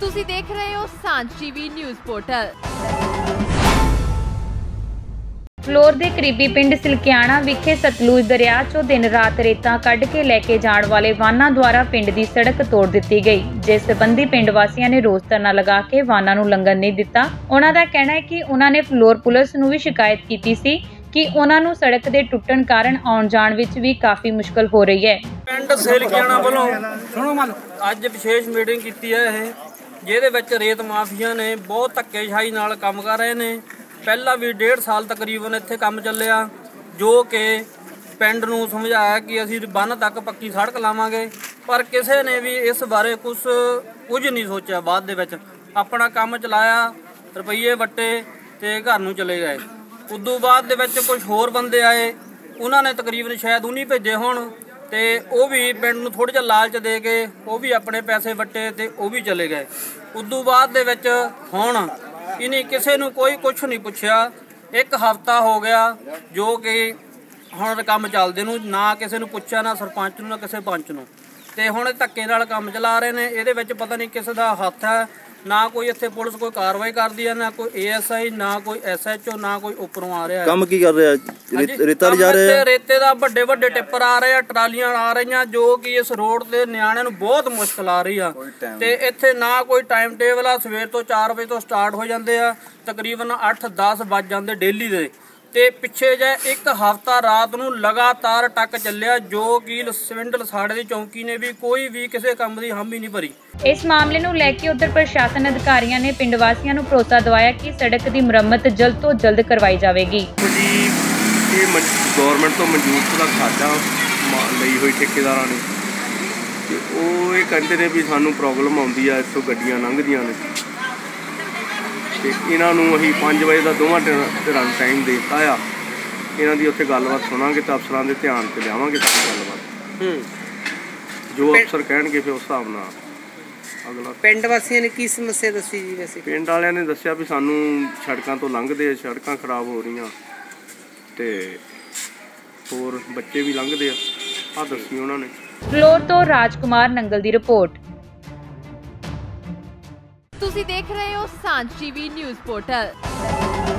ਤੁਸੀਂ ਦੇਖ ਰਹੇ ਹੋ सांझ टीवी न्यूज़ पोर्टल। ਫਲੋਰ ਦੇ ਕਰੀਬੀ ਪਿੰਡ ਸਿਲਕਿਆਣਾ ਵਿਖੇ ਸਤਲੁਜ ਦਰਿਆ ਚੋਂ ਦਿਨ ਰਾਤ ਰੇਤਾਂ ਕੱਢ ਕੇ ਲੈ ਕੇ ਜਾਣ ਵਾਲੇ ਵਾਹਨਾਂ ਦੁਆਰਾ ਪਿੰਡ ਦੀ ਸੜਕ ਤੋੜ ਦਿੱਤੀ ਗਈ, ਜਿਸ ਸਬੰਧੀ ਪਿੰਡ ਵਾਸੀਆਂ ਨੇ ਰੋਸ ਧਰਨਾ ਲਗਾ ਕੇ ਵਾਹਨਾਂ ਨੂੰ ਲੰਘਣ ਨਹੀਂ ਦਿੱਤਾ। ਉਹਨਾਂ ਦਾ ਕਹਿਣਾ ਹੈ ਕਿ ਉਹਨਾਂ ਨੇ ਫਲੋਰ ਪੁਲਿਸ ਨੂੰ ਵੀ ਸ਼ਿਕਾਇਤ ਕੀਤੀ ਸੀ कि उन्होंने सड़क के टुटन कारण आने जाने विच भी काफ़ी मुश्किल हो रही है। पिंड सिलकियाणा वालों अज विशेष मीटिंग की है, जिहदे रेत माफिया ने बहुत धक्केशाही नाल काम कर रहे हैं। पहला भी 1.5 साल तकरीबन इत्थे काम चलिया, जो कि पिंड नूं समझाया कि असीं बन तक पक्की सड़क लावांगे, पर किसी ने भी इस बारे कुछ नहीं सोचा। बाद दे विच अपना काम चलाया, रुपये वट्टे ते घर नूं चले गए। उदों बाद कुछ होर बंदे आए, उन्होंने तकरीबन शायद 19 भेजे होण, ते वो भी पिंड नूं थोड़ा जिहा लालच दे के वो भी अपने पैसे वट्टे ते वो भी चले गए। उदों बाद हुण इन्हीं किसी नूं कोई कुछ नहीं पुछया। 1 हफ्ता हो गया जो कि हुण काम चलदे नूं, ना किसी नूं पुछया, ना सरपंच नूं, ना किसी पंच नूं, ते हुण धक्के नाल काम चला रहे ने। इहदे विच पता नहीं किस दा हत्थ है, ना कोई इत्थे पुलिस कोई कार्रवाई करती है, ना कोई ASI, ना कोई SHO, ना कोई उपरों आ रहा है। काम की कर रहे हैं, रेता जा रहे हैं, रेते दा बड़े बड़े टिप्पर आ रहे हैं, ट्रालियां आ रही हैं, जो कि इस रोड ते नियाणे नूं बहुत मुश्किल आ रही है। ते इत्थे ना कोई टाइम टेबल आ, सवेर तो 4 बजे तो स्टार्ट हो जाते हैं, तकरीबन 8-10 बज जाते डेली दे। ते पिछे जे 1 हफ्ता रात नूं लगातार टक चलिया, जो कि लसविंडल साड़े दी चौकी ने भी कोई भी किसी काम दी हामी नहीं भरी। इस मामले नूं लैके उधर प्रशासन अधिकारियां ने पिंड वासियां नूं भरोसा दवाया कि सड़क दी मरम्मत जल्द तो जल्द करवाई जावेगी। गवर्नमेंट तो मंजूर का खादा लई होई ठेकेदारां ने, ते ओह इह कहंदे ने भी सानूं प्रॉब्लम आउंदी आ, इथों गड्डियां लंघदियां ने। इन्हों अं 5 बजे का 2वां रन टाइम देता आ। इन्हों की उत्थे गलबात सुनांगे तो अफसर के ध्यान से लियावांगे। गलबात जो अफसर कहणगे फिर उस हिसाब नाल अगला। पिंड वासियों ने की समस्या दसी जी? वैसे पिंड वालियां ने दस्सिया भी सानू सड़कों तो लंघदे, सड़कों खराब हो रही, ते होर बच्चे भी लंघदे आ, दसी उन्होंने। फलोर तो राजकुमार नंगल की रिपोर्ट। ਤੁਸੀਂ ਦੇਖ ਰਹੇ ਹੋ सांझ टीवी न्यूज़ पोर्टल।